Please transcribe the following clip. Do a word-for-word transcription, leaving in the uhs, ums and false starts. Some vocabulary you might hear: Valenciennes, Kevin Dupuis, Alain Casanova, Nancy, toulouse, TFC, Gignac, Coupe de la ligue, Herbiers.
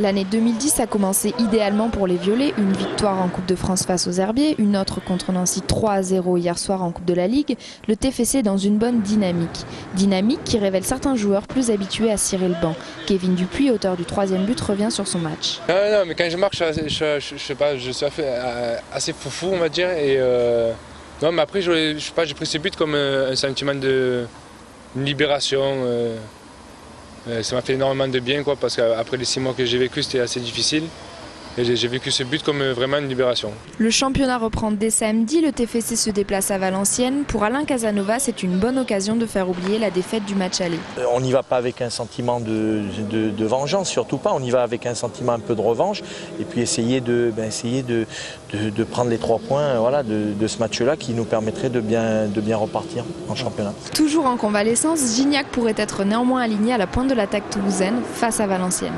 L'année deux mille dix a commencé idéalement pour les Violets, une victoire en Coupe de France face aux Herbiers, une autre contre Nancy trois à zéro hier soir en Coupe de la Ligue. Le T F C est dans une bonne dynamique. Dynamique qui révèle certains joueurs plus habitués à cirer le banc. Kevin Dupuis, auteur du troisième but, revient sur son match. Non, non, mais quand je marque, je, je, je, je sais pas, je suis assez foufou, on va dire. Et euh... non, mais après, je, je sais pas, j'ai pris ce but comme un sentiment de une libération. Euh... Ça m'a fait énormément de bien, quoi, parce qu'après les six mois que j'ai vécu, c'était assez difficile. Et j'ai vécu ce but comme vraiment une libération. Le championnat reprend dès samedi. Le T F C se déplace à Valenciennes. Pour Alain Casanova, c'est une bonne occasion de faire oublier la défaite du match aller. On n'y va pas avec un sentiment de, de, de vengeance, surtout pas. On y va avec un sentiment un peu de revanche. Et puis essayer de, ben essayer de, de, de prendre les trois points, voilà, de, de ce match-là qui nous permettrait de bien, de bien repartir en championnat. Toujours en convalescence, Gignac pourrait être néanmoins aligné à la pointe de l'attaque toulousaine face à Valenciennes.